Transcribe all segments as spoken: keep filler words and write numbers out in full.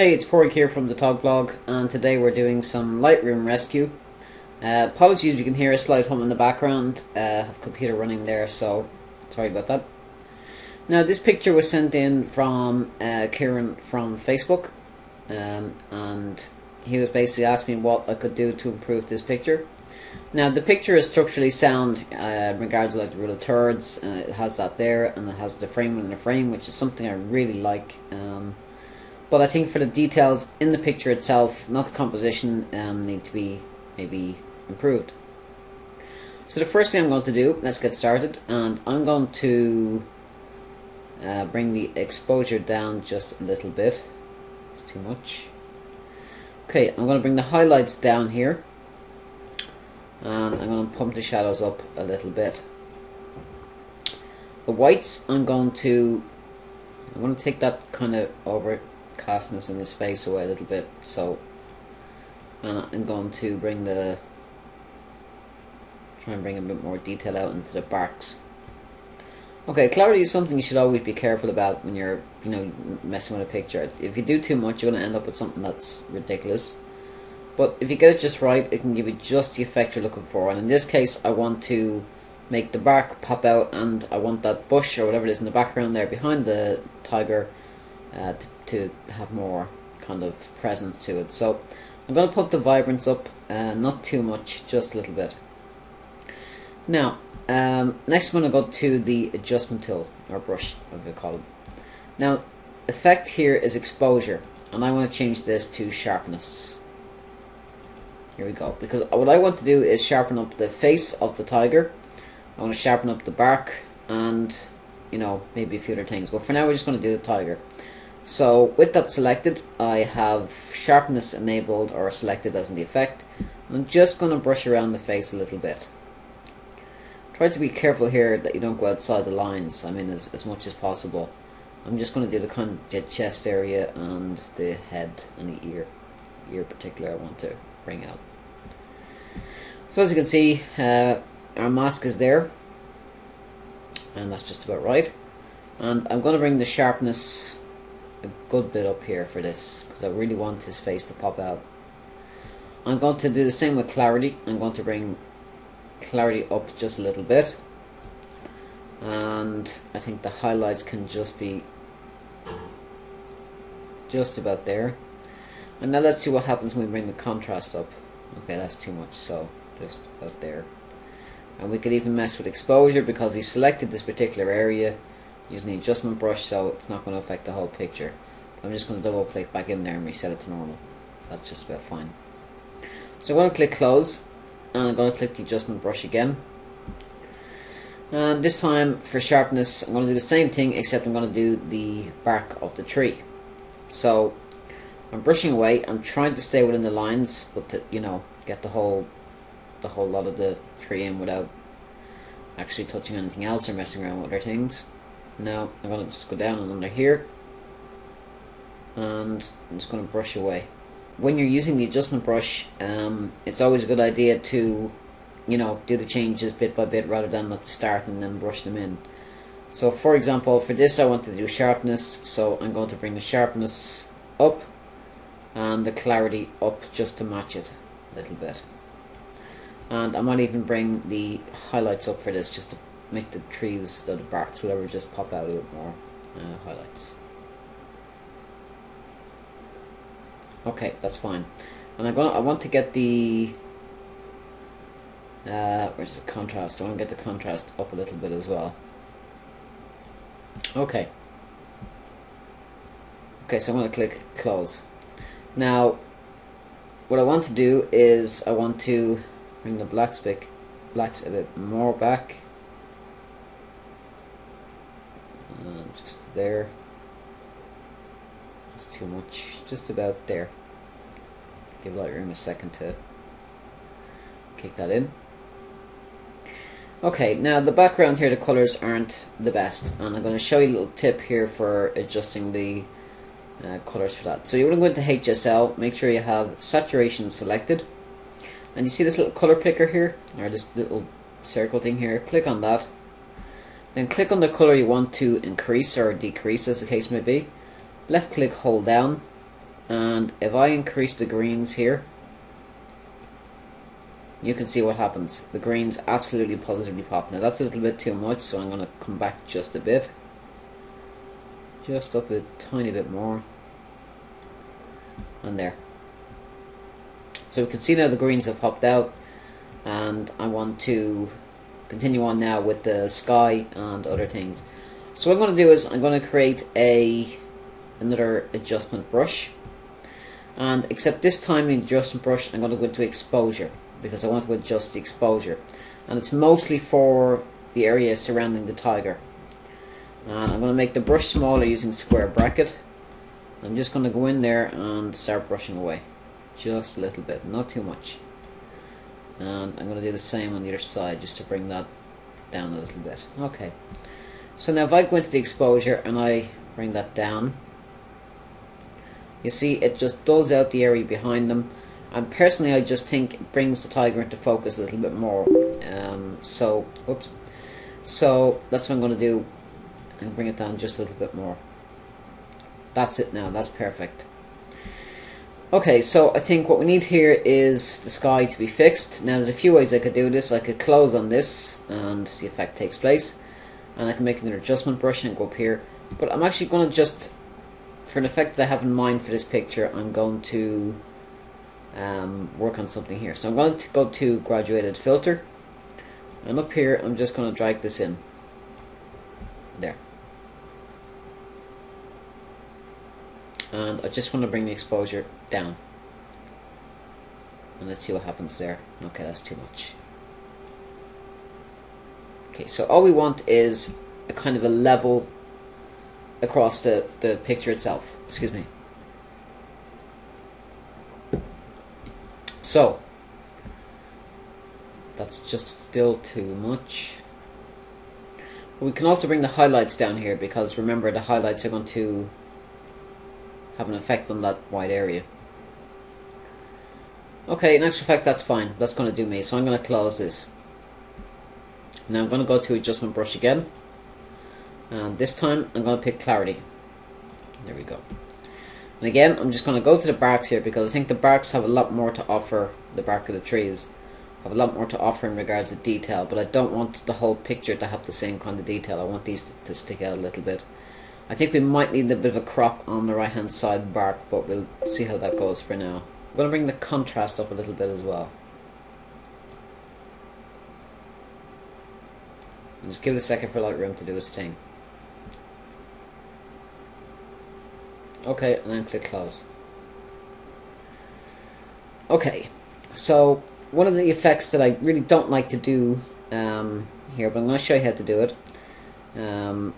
Hey, it's Paraic here from the Tog Blog, and today we're doing some Lightroom rescue. Uh, apologies, you can hear a slight hum in the background. Uh, I have a computer running there, so sorry about that. Now, this picture was sent in from uh, Ciarán from Facebook, um, and he was basically asking what I could do to improve this picture. Now, the picture is structurally sound uh, in regards to like the rule of thirds, and it has that there, and it has the frame within the frame, which is something I really like. Um, But I think for the details in the picture itself, not the composition, um, need to be maybe improved. So the first thing I'm going to do, let's get started, and I'm going to uh, bring the exposure down just a little bit. It's too much. Okay, I'm going to bring the highlights down here, and I'm going to pump the shadows up a little bit. The whites, I'm going to, I'm going to take that kind of over. Castness in this face away a little bit, so and I'm going to bring the try and bring a bit more detail out into the barks. Okay, clarity is something you should always be careful about when you're you know messing with a picture. If you do too much, you're going to end up with something that's ridiculous. But if you get it just right, it can give you just the effect you're looking for. And in this case, I want to make the bark pop out, and I want that bush or whatever it is in the background there behind the tiger Uh, to, to have more kind of presence to it. So I'm going to pump the vibrance up, uh, not too much, just a little bit. Now, um, next I'm going to go to the adjustment tool, or brush, I'm going to call it. Now, effect here is exposure, and I want to change this to sharpness. Here we go, because what I want to do is sharpen up the face of the tiger. I want to sharpen up the bark, and you know, maybe a few other things, but for now we're just going to do the tiger. So with that selected, I have sharpness enabled or selected as in the effect. I'm just going to brush around the face a little bit. Try to be careful here that you don't go outside the lines, I mean as, as much as possible. I'm just going to do the kind of chest area and the head and the ear. The ear in particular I want to bring out. So as you can see, uh, our mask is there, and that's just about right. And I'm going to bring the sharpness a good bit up here for this, because I really want his face to pop out. I'm going to do the same with clarity. I'm going to bring clarity up just a little bit, and I think the highlights can just be just about there. And now let's see what happens when we bring the contrast up. Okay, that's too much, so just about there. And we could even mess with exposure, because we've selected this particular area using the adjustment brush, so it's not going to affect the whole picture. I'm just going to double click back in there and reset it to normal. That's just about fine. So I'm going to click close, and I'm going to click the adjustment brush again. And this time for sharpness, I'm going to do the same thing, except I'm going to do the bark of the tree. So I'm brushing away. I'm trying to stay within the lines, but to, you know, get the whole the whole lot of the tree in without actually touching anything else or messing around with other things. Now I'm going to just go down and under here, and I'm just going to brush away. When you're using the adjustment brush, um, it's always a good idea to you know do the changes bit by bit rather than at the start and then brush them in. So for example, for this I want to do sharpness, so I'm going to bring the sharpness up and the clarity up just to match it a little bit. And I might even bring the highlights up for this, just to make the trees, the barks, whatever, just pop out a bit more uh, highlights. Okay, that's fine. And I'm gonna, I want to get the uh, where's the contrast? I want to get the contrast up a little bit as well. Okay. Okay, so I'm going to click close. Now, what I want to do is I want to bring the blacks, big, blacks a bit more back, uh, just there. That's too much, just about there. Give Lightroom a second to kick that in. Okay, now the background here, the colours aren't the best, and I'm going to show you a little tip here for adjusting the uh, colours for that. So you want to go into H S L, make sure you have saturation selected. And you see this little color picker here, or this little circle thing here, click on that. Then click on the color you want to increase or decrease as the case may be. Left click, hold down, And if I increase the greens here, you can see what happens. The greens absolutely positively pop. Now that's a little bit too much, so I'm going to come back just a bit. Just up a tiny bit more. And there. So we can see now the greens have popped out. And I want to continue on now with the sky and other things. So what I'm going to do is I'm going to create a another adjustment brush. And except this time in the adjustment brush I'm going to go to exposure, because I want to adjust the exposure. And it's mostly for the area surrounding the tiger. And I'm going to make the brush smaller using square bracket. I'm just going to go in there and start brushing away. Just a little bit, not too much. And I'm going to do the same on the other side, just to bring that down a little bit. Okay. So now if I go into the exposure and I bring that down, you see it just dulls out the area behind them. And personally I just think it brings the tiger into focus a little bit more. Um, so, oops. So that's what I'm going to do, and bring it down just a little bit more. That's it now, that's perfect. Okay, so I think what we need here is the sky to be fixed. Now there's a few ways I could do this. I could close on this and the effect takes place, and I can make another adjustment brush and go up here. But I'm actually going to just, for an effect that I have in mind for this picture, I'm going to um, work on something here. So I'm going to go to graduated filter, and up here I'm just going to drag this in. There. And I just want to bring the exposure down. And let's see what happens there. Okay, that's too much. Okay, so all we want is a kind of a level across the, the picture itself. Excuse me. So, that's just still too much. But we can also bring the highlights down here, because remember the highlights are going to have an effect on that wide area. Okay, in actual fact that's fine, that's going to do me, so I'm going to close this. Now I'm going to go to adjustment brush again, and this time I'm going to pick clarity. There we go. And again I'm just going to go to the barks here, because I think the barks have a lot more to offer. The bark of the trees have a lot more to offer in regards to detail, but I don't want the whole picture to have the same kind of detail. I want these to, to stick out a little bit. I think we might need a bit of a crop on the right hand side bark, but we'll see how that goes for now. I'm going to bring the contrast up a little bit as well. And just give it a second for Lightroom to do its thing. Okay, and then click close. Okay, so one of the effects that I really don't like to do um, here, but I'm going to show you how to do it. Um,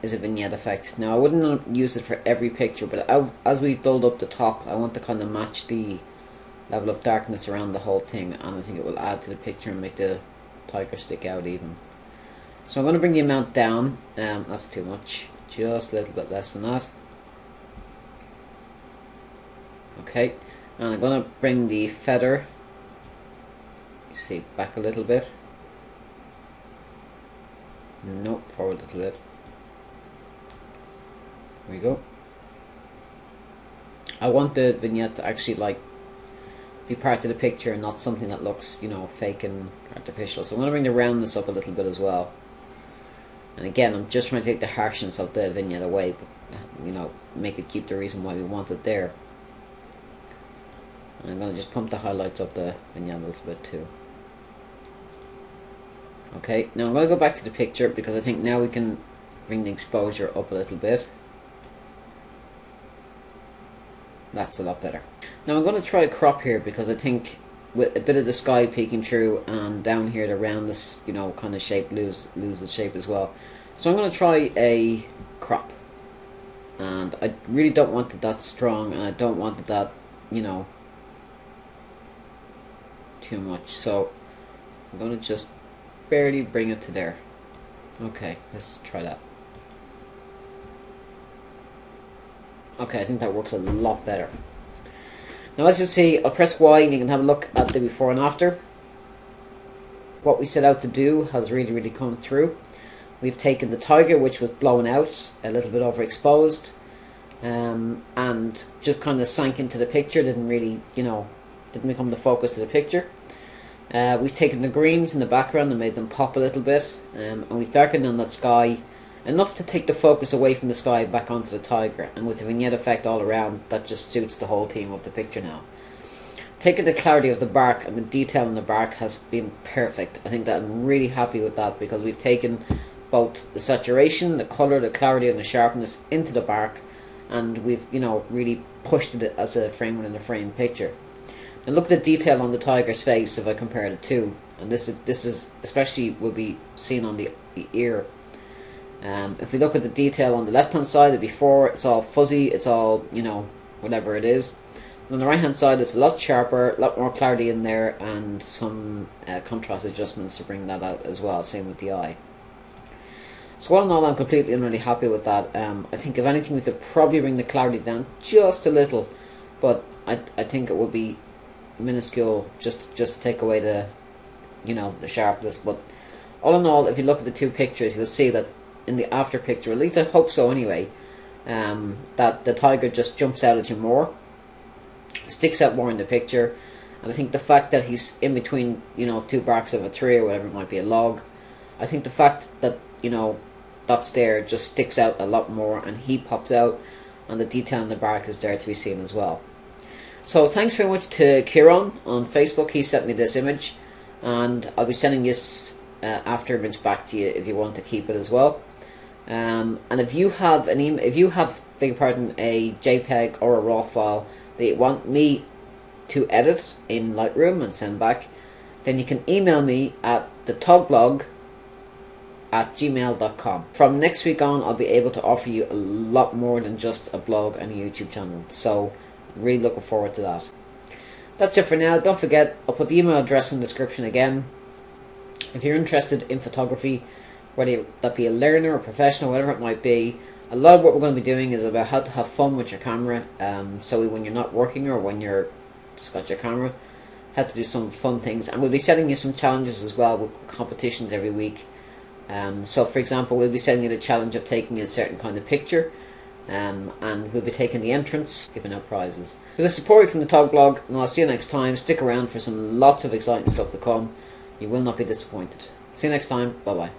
is a vignette effect. Now I wouldn't use it for every picture, but I've, as we build up the top I want to kind of match the level of darkness around the whole thing, and I think it will add to the picture and make the tiger stick out even. So I'm going to bring the amount down. Um, that's too much, just a little bit less than that. Okay, and I'm going to bring the feather, you see, back a little bit. Nope, forward a little bit. There we go. I want the vignette to actually like be part of the picture and not something that looks, you know, fake and artificial. So I'm going to bring the roundness up a little bit as well. And again, I'm just trying to take the harshness of the vignette away, but, you know, make it keep the reason why we want it there. And I'm going to just pump the highlights of the vignette a little bit too. Okay, now I'm going to go back to the picture, because I think now we can bring the exposure up a little bit. That's a lot better. Now I'm going to try a crop here, because I think with a bit of the sky peeking through and down here the roundness, you know, kind of shape lose lose its shape as well. So I'm going to try a crop, and I really don't want it that strong, and I don't want it that, you know, too much. So I'm going to just barely bring it to there. Okay, let's try that. Okay, I think that works a lot better. Now as you see, I'll press Y and you can have a look at the before and after. What we set out to do has really, really come through. We've taken the tiger, which was blown out, a little bit overexposed. um, and just kind of sank into the picture, didn't really, you know, didn't become the focus of the picture. Uh, we've taken the greens in the background and made them pop a little bit, um, and we've darkened on that sky enough to take the focus away from the sky back onto the tiger, and with the vignette effect all around, that just suits the whole theme of the picture now. Taking the clarity of the bark and the detail in the bark has been perfect. I think that I'm really happy with that, because we've taken both the saturation, the colour, the clarity and the sharpness into the bark, and we've, you know, really pushed it as a frame within a frame picture. And look at the detail on the tiger's face if I compare the two, and this is, this is especially will be seen on the, the ear. Um, if we look at the detail on the left hand side, the before, it's all fuzzy, it's all, you know, whatever it is. On the right hand side it's a lot sharper, a lot more clarity in there, and some uh, contrast adjustments to bring that out as well, same with the eye. So all in all, I'm completely and really happy with that. um, I think if anything we could probably bring the clarity down just a little, but I, I think it will be minuscule just, just to take away the, you know, the sharpness. But all in all, if you look at the two pictures, you'll see that in the after picture, at least I hope so anyway, um, that the tiger just jumps out at you more, sticks out more in the picture. And I think the fact that he's in between, you know, two barks of a tree or whatever it might be, a log, I think the fact that, you know, that's there just sticks out a lot more, and he pops out, and the detail in the bark is there to be seen as well. So thanks very much to Ciarán on Facebook. He sent me this image, and I'll be sending this uh, after image back to you if you want to keep it as well. Um, and if you have an email, if you have, beg pardon, a JPEG or a RAW file that you want me to edit in Lightroom and send back, then you can email me at the togblog at gmail dot com. From next week on, I'll be able to offer you a lot more than just a blog and a YouTube channel, so I'm really looking forward to that. That's it for now. Don't forget, I'll put the email address in the description again. If you're interested in photography, whether that be a learner or professional, whatever it might be, a lot of what we're going to be doing is about how to have fun with your camera, um, so when you're not working or when you're just got your camera, how to do some fun things. And we'll be setting you some challenges as well with competitions every week. Um, so for example, we'll be setting you the challenge of taking a certain kind of picture, um, and we'll be taking the entrance, giving out prizes. So this is Paraic from the Tog Blog, and I'll see you next time. Stick around for some lots of exciting stuff to come. You will not be disappointed. See you next time. Bye bye.